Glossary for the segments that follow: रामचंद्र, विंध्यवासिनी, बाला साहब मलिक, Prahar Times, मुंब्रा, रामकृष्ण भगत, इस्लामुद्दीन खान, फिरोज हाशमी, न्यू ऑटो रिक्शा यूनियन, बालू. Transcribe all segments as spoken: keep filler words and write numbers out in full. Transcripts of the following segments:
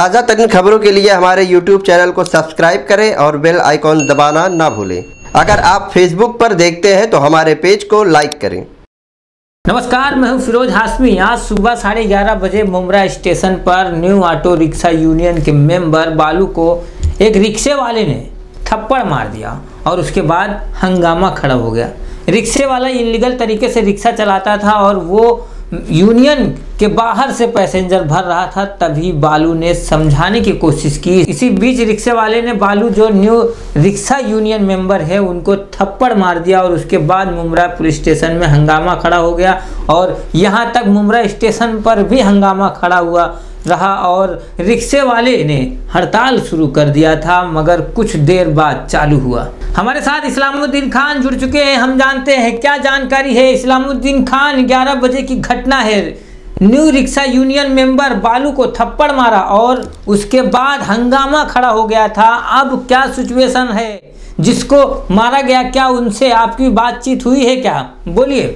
ताज़ा तरीन खबरों के लिए हमारे यूट्यूब चैनल को सब्सक्राइब करें और बेल आइकॉन दबाना ना भूलें। अगर आप फेसबुक पर देखते हैं तो हमारे पेज को लाइक करें। नमस्कार, मैं हूं फिरोज हाशमी। आज सुबह साढ़े ग्यारह बजे मुंब्रा स्टेशन पर न्यू ऑटो रिक्शा यूनियन के मेंबर बालू को एक रिक्शे वाले ने थप्पड़ मार दिया और उसके बाद हंगामा खड़ा हो गया। रिक्शे वाला इलीगल तरीके से रिक्शा चलाता था और वो यूनियन के बाहर से पैसेंजर भर रहा था, तभी बालू ने समझाने की कोशिश की। इसी बीच रिक्शे वाले ने बालू जो न्यू रिक्शा यूनियन मेंबर है उनको थप्पड़ मार दिया और उसके बाद मुंब्रा पुलिस स्टेशन में हंगामा खड़ा हो गया और यहां तक मुंब्रा स्टेशन पर भी हंगामा खड़ा हुआ रहा और रिक्शे वाले ने हड़ताल शुरू कर दिया था, मगर कुछ देर बाद चालू हुआ। हमारे साथ इस्लामुद्दीन खान जुड़ चुके हैं, हम जानते हैं क्या जानकारी है। इस्लामुद्दीन खान, ग्यारह बजे की घटना है, new rickshaw union member बालू को थप्पड़ मारा और उसके बाद हंगामा खड़ा हो गया था। अब क्या सिचुएशन है, जिसको मारा गया क्या उनसे आपकी बातचीत हुई है, क्या बोलिए।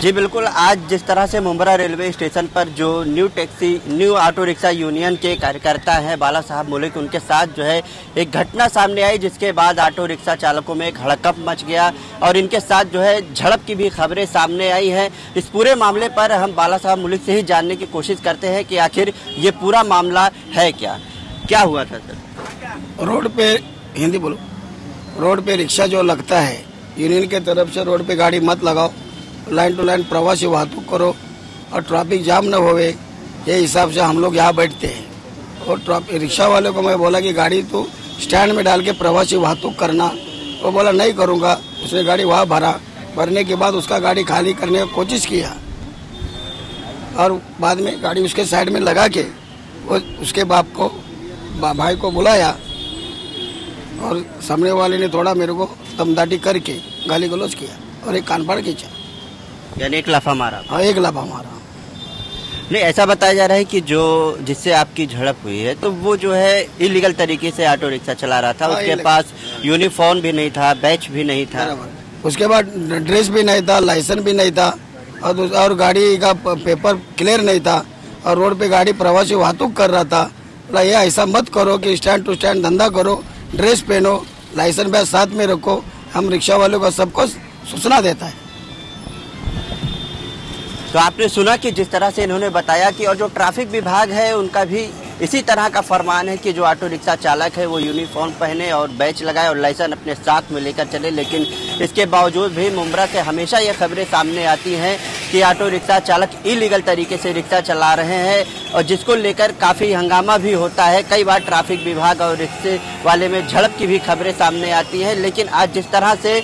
जी बिल्कुल, आज जिस तरह से मुंब्रा रेलवे स्टेशन पर जो new taxi न्यू ऑटो रिक्शा यूनियन के कार्यकर्ता हैं बाला साहब मलिक, उनके साथ जो है एक घटना सामने आई, जिसके बाद ऑटो रिक्शा चालकों में एक हड़कंप मच गया और इनके साथ जो है झड़प की भी खबरें सामने आई हैं। इस पूरे मामले पर हम बाला साहब मलिक से ही जानने की कोशिश करते हैं कि आखिर ये पूरा मामला है क्या, क्या हुआ था। सर, रोड पे हिंदी बोलो, रोड पे रिक्शा जो लगता है यूनियन के तरफ से, रोड पे गाड़ी मत लगाओ, लाइन टू लाइन प्रवासी वाहतूक करो और ट्रैफिक जाम न होवे, ये हिसाब से हम लोग यहाँ बैठते हैं। और ट्रैफिक रिक्शा वाले को मैं बोला कि गाड़ी तो स्टैंड में डाल के प्रवासी वाहतूक करना, वो बोला नहीं करूँगा, उसने गाड़ी वहाँ भरा, भरने के बाद उसका गाड़ी खाली करने की कोशिश किया और बाद में गाड़ी उसके साइड में लगा के वो उसके बाप को बा, भाई को बुलाया और सामने वाले ने थोड़ा मेरे को दमदाटी करके गाली गलौज किया और एक कान फाड़ खींचा, यानी एक लाफा मारा। हाँ, एक लाफा मारा। नहीं, ऐसा बताया जा रहा है कि जो जिससे आपकी झड़प हुई है तो वो जो है इलीगल तरीके से ऑटो रिक्शा चला रहा था, उसके पास यूनिफॉर्म भी नहीं था, बैच भी नहीं था, उसके बाद ड्रेस भी नहीं था, लाइसेंस भी नहीं था और, और गाड़ी का पेपर क्लियर नहीं था और रोड पे गाड़ी प्रवासी वाहतूक कर रहा था। ये ऐसा मत करो कि स्टैंड टू स्टैंड धंधा करो, ड्रेस पहनो, लाइसेंस बैच साथ में रखो। हम रिक्शा वालों का सबको सूचना देता है। तो आपने सुना कि जिस तरह से इन्होंने बताया कि, और जो ट्रैफिक विभाग है उनका भी इसी तरह का फरमान है कि जो ऑटो रिक्शा चालक है वो यूनिफॉर्म पहने और बैच लगाए और लाइसेंस अपने साथ में लेकर चले। लेकिन इसके बावजूद भी मुंब्रा से हमेशा ये खबरें सामने आती हैं कि ऑटो रिक्शा चालक इलीगल तरीके से रिक्शा चला रहे हैं और जिसको लेकर काफ़ी हंगामा भी होता है। कई बार ट्रैफिक विभाग और रिक्शे वाले में झड़प की भी खबरें सामने आती हैं। लेकिन आज जिस तरह से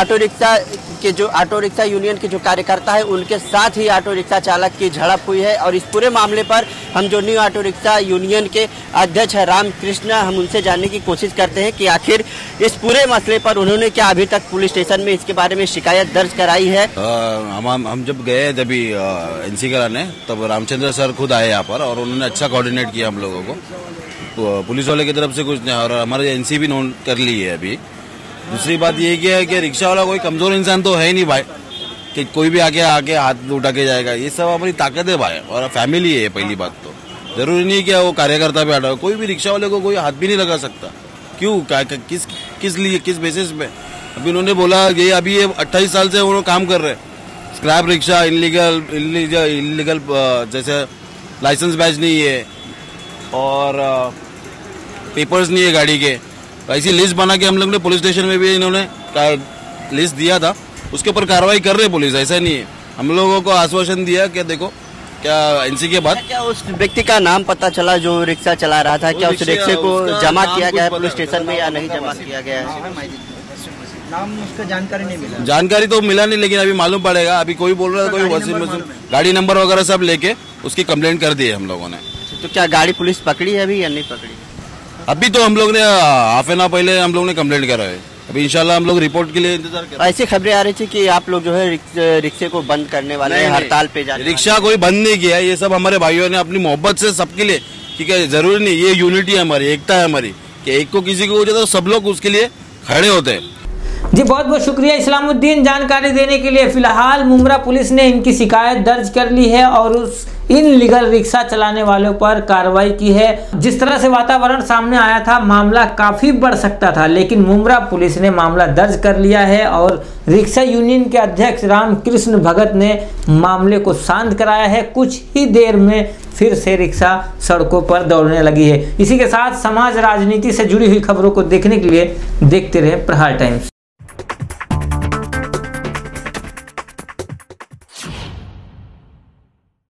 ऑटो रिक्शा के जो ऑटो रिक्शा यूनियन के जो कार्यकर्ता है उनके साथ ही ऑटो रिक्शा चालक की झड़प हुई है और इस पूरे मामले पर हम जो न्यू ऑटो रिक्शा यूनियन के अध्यक्ष हैं रामकृष्ण, हम उनसे जानने की कोशिश करते हैं कि आखिर इस पूरे मसले पर उन्होंने क्या अभी तक पुलिस स्टेशन में इसके बारे में शिकायत दर्ज कराई है। आ, हम हम जब गए जब एन सी कराने तब रामचंद्र सर खुद आए यहाँ पर और उन्होंने अच्छा कोऑर्डिनेट किया हम लोगों को, पुलिस वाले की तरफ से कुछ नहीं और हमारे एन सी भी नोट कर ली है। अभी दूसरी बात ये क्या है कि रिक्शा वाला कोई कमजोर इंसान तो है ही नहीं भाई, कि कोई भी आके आके हाथ उठा के जाएगा, ये सब हमारी ताकत है भाई और फैमिली है। पहली बात तो जरूरी नहीं क्या वो कार्यकर्ता भी हटा, कोई भी रिक्शा वाले को कोई हाथ भी नहीं लगा सकता, क्यों किस किस लिए किस बेसिस पे। अभी उन्होंने बोला ये अभी ये अट्ठाईस साल से वो लोग काम कर रहे हैं, स्क्रैप रिक्शा, इलीगल इलीगल जैसे लाइसेंस बैच नहीं है और पेपर्स नहीं है गाड़ी के, ऐसी लिस्ट बना के हम लोग ने पुलिस स्टेशन में भी इन्होंने लिस्ट दिया था, उसके ऊपर कार्रवाई कर रहे पुलिस। ऐसा नहीं है, हम लोगों को आश्वासन दिया क्या देखो क्या एनसी के बाद। क्या उस व्यक्ति का नाम पता चला जो रिक्शा चला रहा था, क्या उस रिक्शे को जमा किया गया है पुलिस स्टेशन में या नहीं जमा किया गया है, नाम उसका जानकारी नहीं मिला। जानकारी तो मिला नहीं, लेकिन अभी मालूम पड़ेगा। अभी कोई बोल रहा है कोई वसीम गाड़ी नंबर वगैरह सब लेके उसकी कंप्लेंट कर दी है हम लोगों ने। तो क्या गाड़ी पुलिस पकड़ी है अभी या नहीं पकड़ी? अभी तो हम लोग ने हाफ एन आवर पहले हम लोग ने कम्प्लेंट करा है, अभी इंशाल्लाह हम लोग रिपोर्ट के लिए इंतजार कर रहे हैं। ऐसी खबरें आ रही थी कि आप लोग जो है रिक्शे को बंद करने वाले हैं, हड़ताल पे जाने। रिक्शा कोई बंद नहीं किया, ये सब हमारे भाइयों ने अपनी मोहब्बत से सबके लिए, ठीक है, जरूरी नहीं, ये यूनिटी है हमारी, एकता है हमारी कि एक को किसी को हो जाता तो सब लोग उसके लिए खड़े होते हैं। जी बहुत बहुत शुक्रिया इस्लामुद्दीन जानकारी देने के लिए। फिलहाल मुंब्रा पुलिस ने इनकी शिकायत दर्ज कर ली है और उस इनलीगल रिक्शा चलाने वालों पर कार्रवाई की है। जिस तरह से वातावरण सामने आया था, मामला काफ़ी बढ़ सकता था, लेकिन मुंब्रा पुलिस ने मामला दर्ज कर लिया है और रिक्शा यूनियन के अध्यक्ष रामकृष्ण भगत ने मामले को शांत कराया है। कुछ ही देर में फिर से रिक्शा सड़कों पर दौड़ने लगी है। इसी के साथ समाज राजनीति से जुड़ी हुई खबरों को देखने के लिए देखते रहें प्रहार टाइम्स।